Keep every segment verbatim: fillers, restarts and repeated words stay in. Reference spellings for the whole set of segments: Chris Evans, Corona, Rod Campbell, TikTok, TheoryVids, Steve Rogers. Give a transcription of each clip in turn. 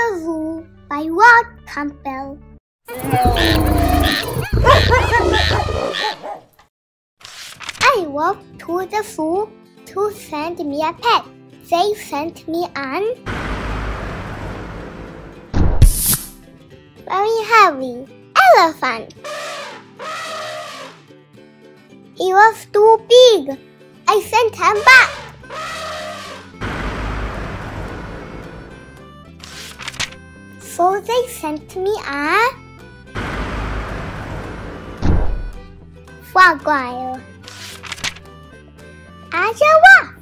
Royal Rule by Rod Campbell. I walked to the zoo to send me a pet. They sent me an very heavy elephant. He was too big. I sent him back. So they sent me a jaguar, a giraffe.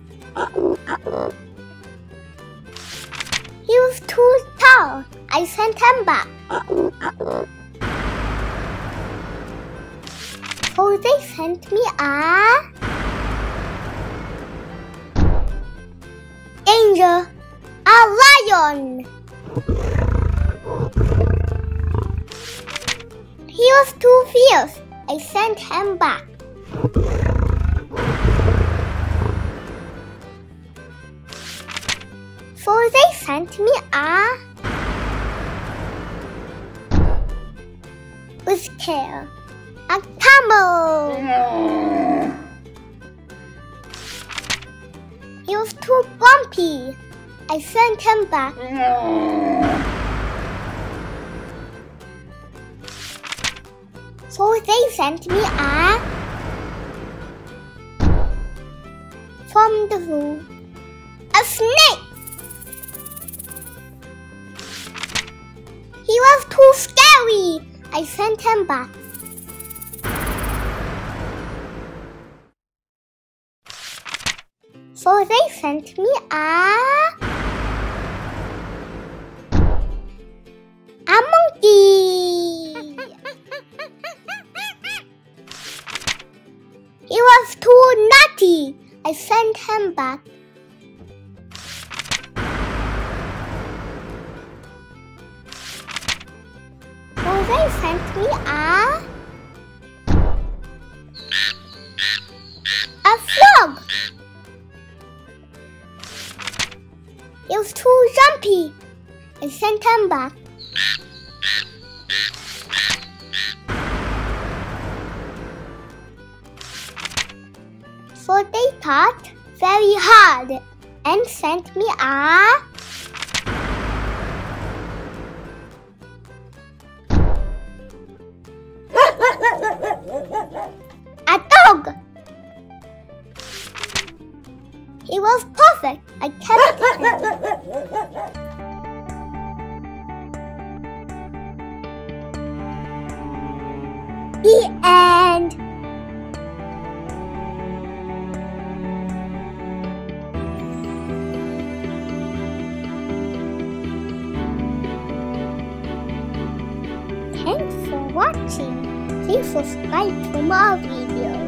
He was too tall. I sent him back. So they sent me a angel, a lion. He was too fierce. I sent him back. So they sent me a with tail, a camel. He was too bumpy. I sent him back. So they sent me a from the zoo, a snake. He was too scary. I sent him back. So they sent me a a monkey. He was too naughty. I sent him back. So they sent me a a frog. He was too jumpy. I sent him back. So they thought very hard and sent me a a dog. He was perfect. I kept him. The end. Thanks for watching. Please subscribe to more videos.